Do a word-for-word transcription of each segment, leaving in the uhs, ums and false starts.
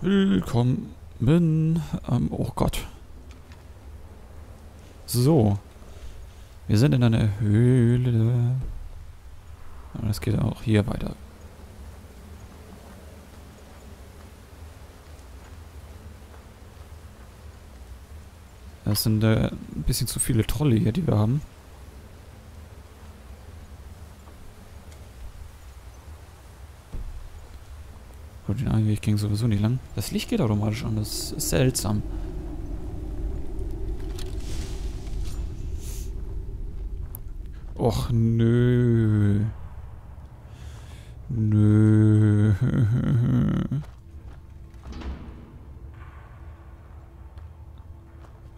Willkommen. Ähm, oh Gott. So. Wir sind in einer Höhle. Und es geht auch hier weiter. Das sind äh, ein bisschen zu viele Trolle hier, die wir haben. Gut, den Einweg ging sowieso nicht lang. Das Licht geht automatisch an, das ist seltsam. Och, nö. Nö.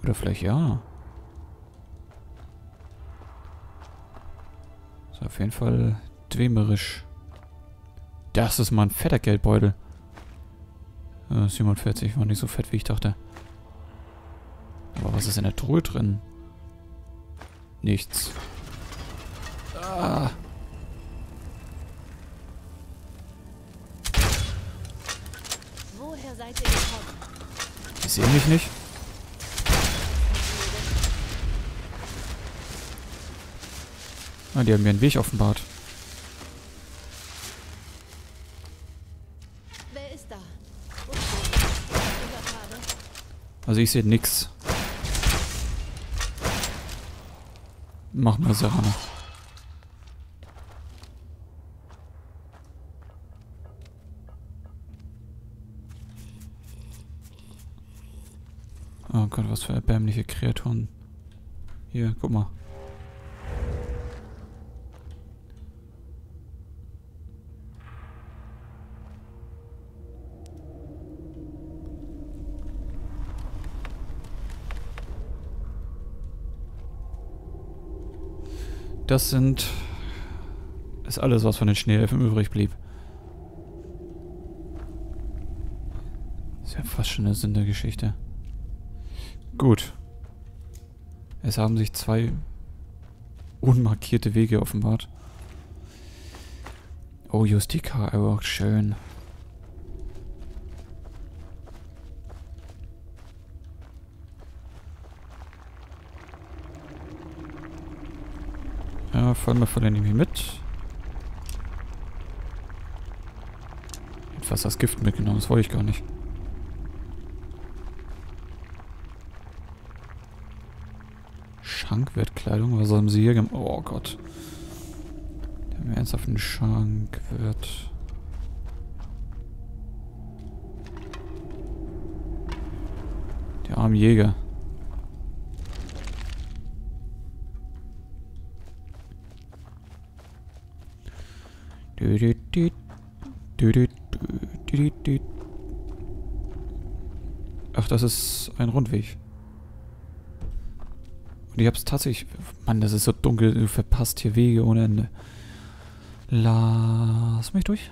Oder vielleicht ja. Ist auf jeden Fall dwemerisch. Das ist mal ein fetter Geldbeutel. Äh, siebenundvierzig war nicht so fett, wie ich dachte. Aber was ist in der Truhe drin? Nichts. Ah. Woher seid ihr gekommen? Ich sehe mich nicht. Ah, die haben mir einen Weg offenbart. Also ich sehe nix. Mach mal Sache. Oh Gott, was für erbärmliche Kreaturen. Hier, guck mal. Das sind... ist alles, was von den Schneeelfen übrig blieb. Ist ja fast schon der Sinn der Geschichte. Gut. Es haben sich zwei unmarkierte Wege offenbart. Oh, Justika, aber auch schön. Ja, Falmer verlieren nämlich mit. Etwas das Gift mitgenommen, das wollte ich gar nicht. Schankwertkleidung, was haben sie hier gemacht? Oh Gott. Die haben ernsthaft einen Schankwert. Der arme Jäger. Ach, das ist ein Rundweg. Und ich hab's tatsächlich... Mann, das ist so dunkel. Du verpasst hier Wege ohne Ende. Lass mich durch.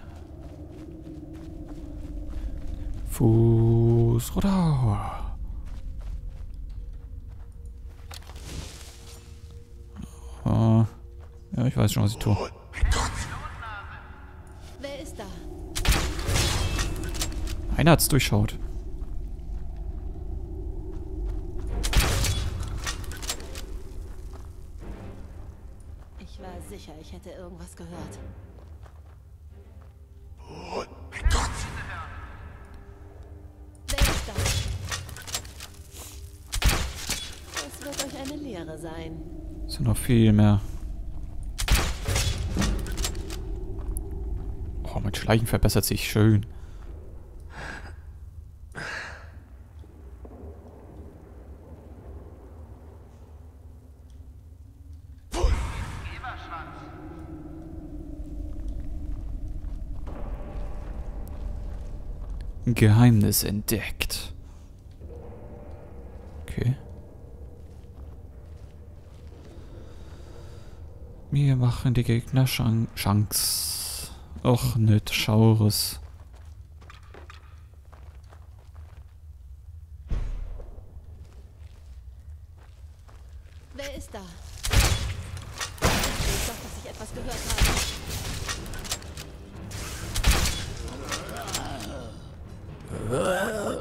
Fuß runter. Ah, ja, ich weiß schon, was ich tue. Einer hat's durchschaut. Ich war sicher, ich hätte irgendwas gehört. Oh mein Gott! Wer ist das? Das wird euch eine Lehre sein. Es sind noch viel mehr. Oh, mein Schleichen verbessert sich schön. Geheimnis entdeckt. Okay. Mir machen die Gegner Chan Chance. Och, nett Schaures. Wer ist da? Ich dachte, dass ich etwas gehört habe.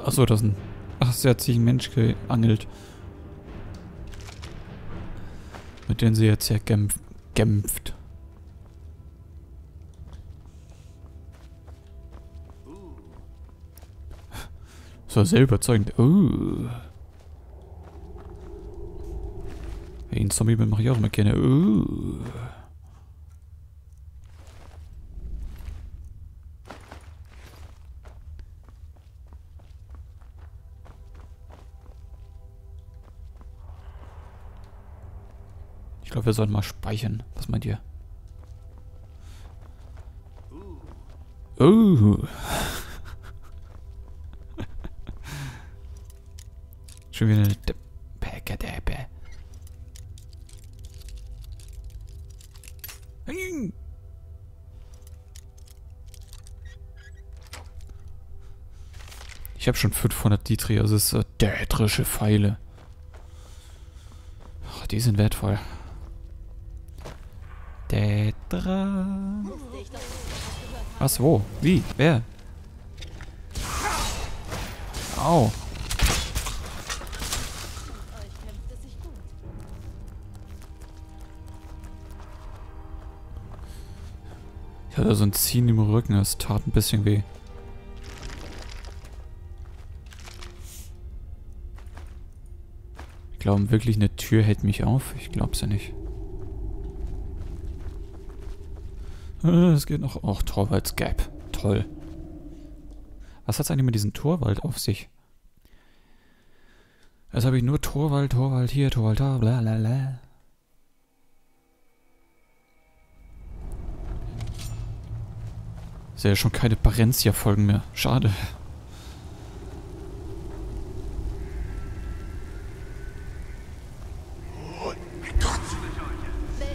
Achso, das ist ein... Ach, sie hat sich ein Mensch geangelt. Mit dem sie jetzt hier kämpft. kämpft. Das war sehr überzeugend. Uh. Hey, ein Zombie mache ich auch immer gerne. Uh. Ich glaube, wir sollten mal speichern. Was meint ihr? Uh. Schon wieder eine Deppe. Ich habe schon fünfhundert Ditri, also es ist äh, dädrische Pfeile. Ach, die sind wertvoll. Dädra. Was, wo? Wie? Wer? Au. Ich hatte so ein Ziehen im Rücken, das tat ein bisschen weh. Ich glaube wirklich, eine Tür hält mich auf. Ich glaub's ja nicht. Es geht noch. Och, Torwalds Gap. Toll. Was hat's eigentlich mit diesem Torwald auf sich? Jetzt habe ich nur Torwald, Torwald hier, Torwald da, bla bla bla. Ist ja schon keine Parenzia-Folgen mehr. Schade.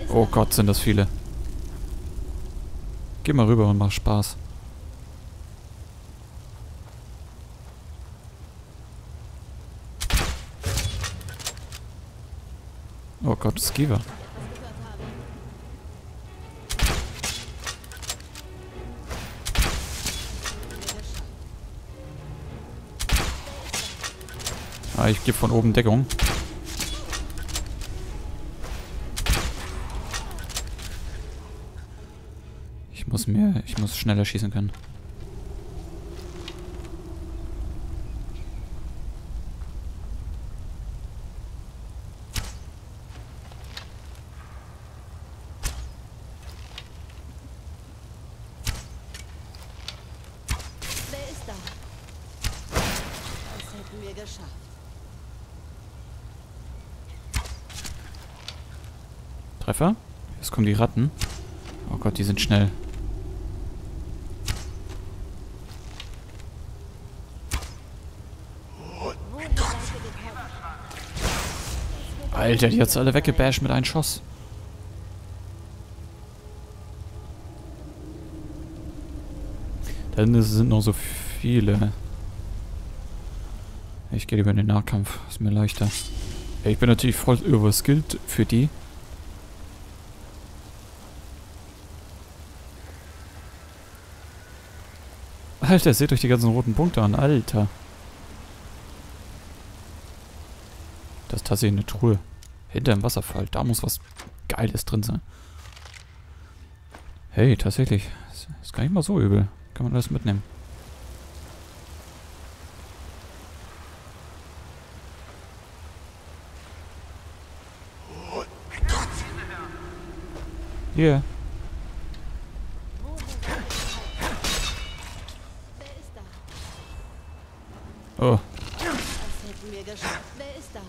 Oh Gott, sind das viele. Geh mal rüber und mach Spaß. Oh Gott, Skiver. Ah, ich gebe von oben Deckung. Ich muss mehr, ich muss schneller schießen können. Wer ist da? Das hätten wir geschafft. Treffer? Jetzt kommen die Ratten. Oh Gott, die sind schnell. Alter, die hat's alle weggebasht mit einem Schuss. Da sind noch so viele. Ich gehe lieber in den Nahkampf, ist mir leichter. Ich bin natürlich voll überskillt für die. Alter, seht euch die ganzen roten Punkte an, Alter. Das ist tatsächlich eine Truhe. Hinter dem Wasserfall, da muss was Geiles drin sein. Hey, tatsächlich. Das ist gar nicht mal so übel. Kann man alles mitnehmen. Hier. Yeah. Oh. Das hätten wir geschafft. Wer ist da?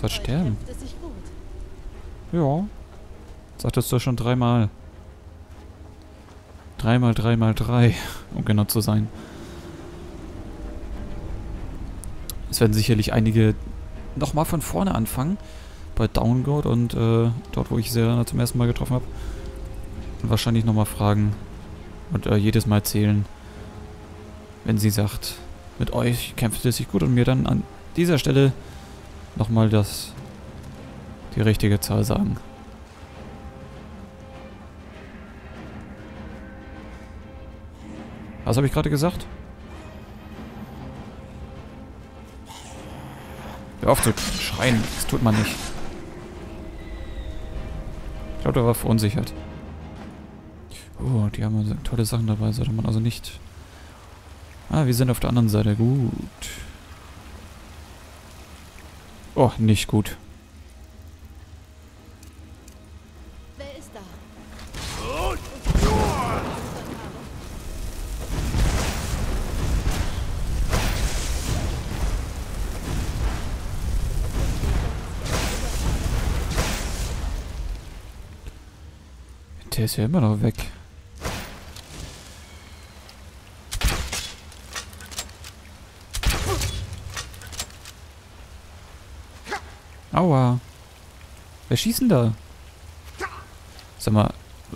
Das wird sterben. Ja. Sagtest du schon dreimal. Dreimal, dreimal, drei. Um genau zu sein. Es werden sicherlich einige nochmal von vorne anfangen. Bei Dawnguard und äh, dort, wo ich Serena zum ersten Mal getroffen habe. Und wahrscheinlich nochmal fragen. Und äh, jedes Mal zählen, wenn sie sagt, mit euch kämpft es sich gut und mir dann an dieser Stelle nochmal das die richtige Zahl sagen. Was habe ich gerade gesagt? Hör auf zu schreien. Das tut man nicht. Ich glaube, der war verunsichert. Oh, die haben tolle Sachen dabei. Sollte man also nicht... Ah, wir sind auf der anderen Seite. Gut. Oh, nicht gut. Wer ist da? Der ist ja immer noch weg. Aua. Wer schießt denn da? Sag mal,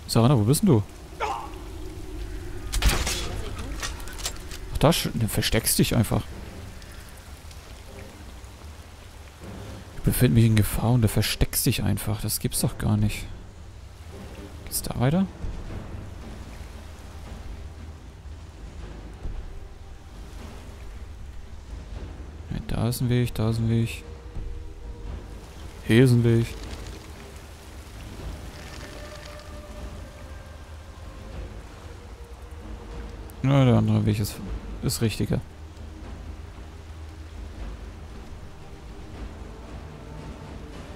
Sarana, wo bist denn du? Ach, da versteckst dich einfach. Ich befinde mich in Gefahr und da versteckst dich einfach. Das gibt's doch gar nicht. Geht's da weiter? Ja, da ist ein Weg, da ist ein Weg. Hier ist ein Weg. Na, der andere Weg ist, ist richtiger.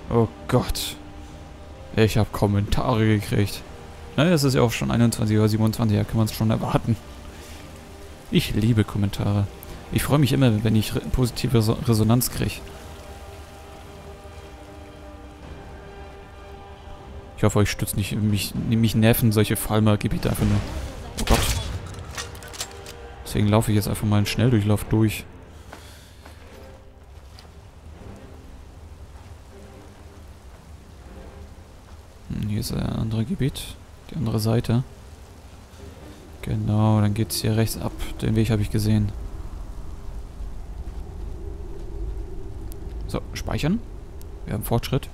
Oh Gott. Ich habe Kommentare gekriegt. Naja, es ist ja auch schon einundzwanzig Uhr siebenundzwanzig, da kann man es schon erwarten. Ich liebe Kommentare. Ich freue mich immer, wenn ich re- positive Res- Resonanz kriege. Ich hoffe, euch stützt nicht. Mich, mich nerven solche Falmer-Gebiete einfach nur. Oh Gott. Deswegen laufe ich jetzt einfach mal einen Schnelldurchlauf durch. Hm, hier ist ein anderes Gebiet. Die andere Seite. Genau, dann geht's hier rechts ab. Den Weg habe ich gesehen. So, speichern. Wir haben Fortschritt.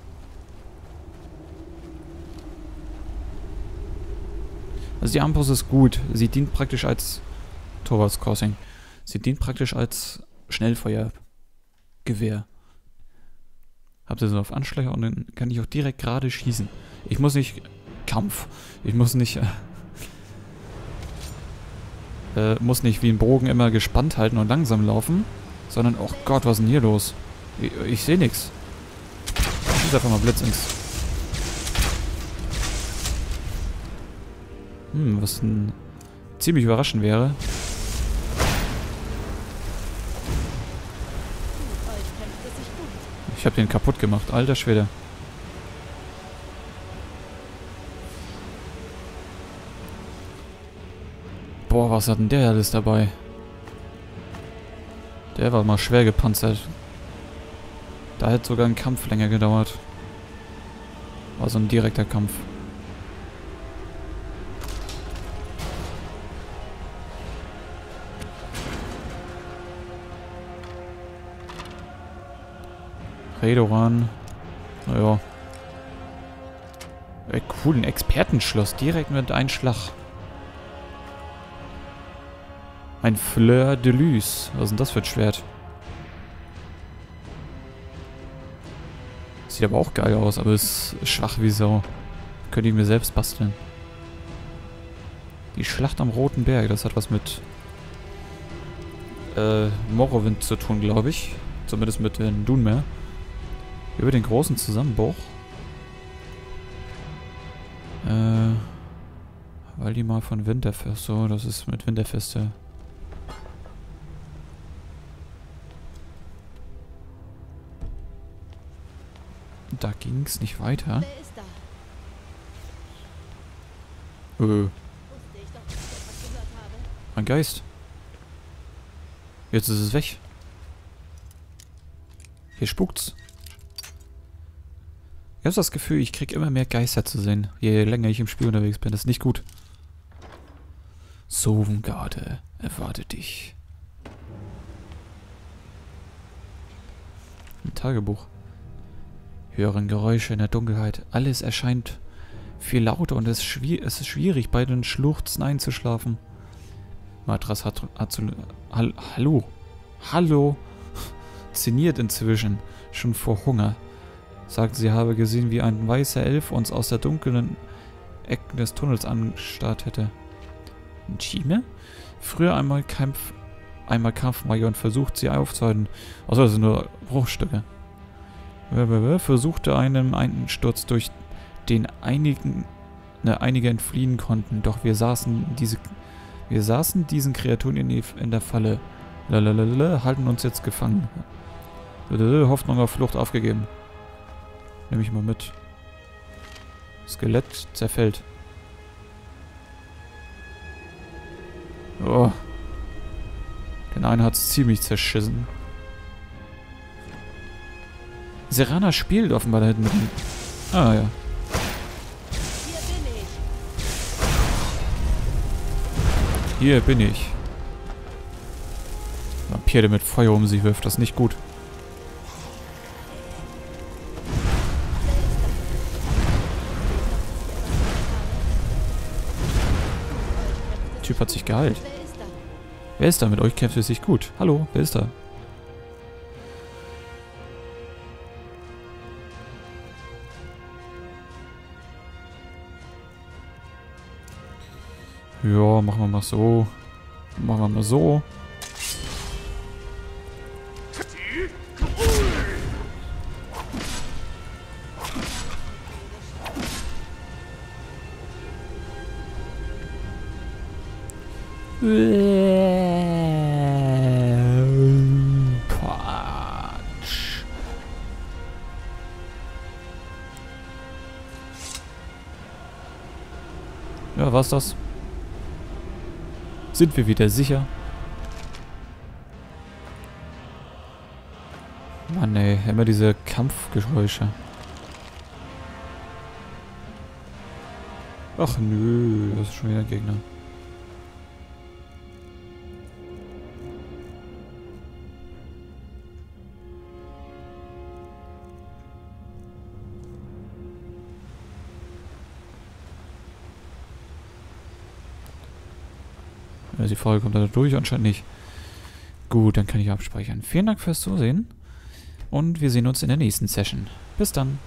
Also die Armbrust ist gut. Sie dient praktisch als Torvalds Crossing. Sie dient praktisch als Schnellfeuergewehr. Habt ihr so auf Anschläger und dann kann ich auch direkt gerade schießen. Ich muss nicht Kampf. Ich muss nicht äh, äh, muss nicht wie ein Bogen immer gespannt halten und langsam laufen, sondern oh Gott, was ist denn hier los? Ich, ich sehe nichts. Ich schieße einfach mal Blitz ins. Hm, was denn ziemlich überraschend wäre. Ich habe den kaputt gemacht, alter Schwede. Boah, was hat denn der alles dabei? Der war mal schwer gepanzert. Da hätte sogar ein Kampf länger gedauert. War so ein direkter Kampf. Redoran. Naja. Ey, cool, ein Expertenschloss. Direkt mit einem Schlag. Ein Fleur de Luz. Was ist denn das für ein Schwert? Sieht aber auch geil aus, aber ist schwach wie Sau. Könnte ich mir selbst basteln. Die Schlacht am Roten Berg. Das hat was mit äh, Morrowind zu tun, glaube ich. Zumindest mit den Dunmeer. Über den großen Zusammenbruch. Äh. Weil die mal von Winterfest. So, das ist mit Winterfeste. Da ging's nicht weiter. Äh. Mein Geist. Jetzt ist es weg. Hier spukt's. Ich habe das Gefühl, ich kriege immer mehr Geister zu sehen, je länger ich im Spiel unterwegs bin. Das ist nicht gut. Sovngarde erwartet dich. Ein Tagebuch. Hören Geräusche in der Dunkelheit. Alles erscheint viel lauter und es ist schwierig, bei den Schluchzen einzuschlafen. Matras hat, hat, hat hallo. Hallo. Zeniert inzwischen. Schon vor Hunger. Sagt, sie habe gesehen, wie ein weißer Elf uns aus der dunklen Ecke des Tunnels angestarrt hätte. Chime? Früher einmal Kampf... Einmal Kampfmajor und versucht, sie aufzuhalten. Achso, das sind nur Bruchstücke. Versuchte einem einen Sturz, durch den einigen, ne, einige entfliehen konnten. Doch wir saßen diese... Wir saßen diesen Kreaturen in, die, in der Falle. Lalalala, halten uns jetzt gefangen. Lalalala, Hoffnung auf Flucht aufgegeben. Nehme ich mal mit. Skelett zerfällt. Oh. Den einen hat's ziemlich zerschissen. Serana spielt offenbar da hinten mit ihm. Ah ja. Hier bin ich. Vampir, der mit Feuer um sich wirft, das ist nicht gut. Der Typ hat sich geheilt. Wer ist da? Mit euch kämpft es sich gut. Hallo, wer ist da? Ja, machen wir mal so. Machen wir mal so. Quatsch. Ja, war's das? Sind wir wieder sicher? Mann ey, immer diese Kampfgeräusche. Ach nö, das ist schon wieder ein Gegner. Die Frage kommt da durch, anscheinend nicht. Gut, dann kann ich abspeichern. Vielen Dank fürs Zusehen und wir sehen uns in der nächsten Session. Bis dann.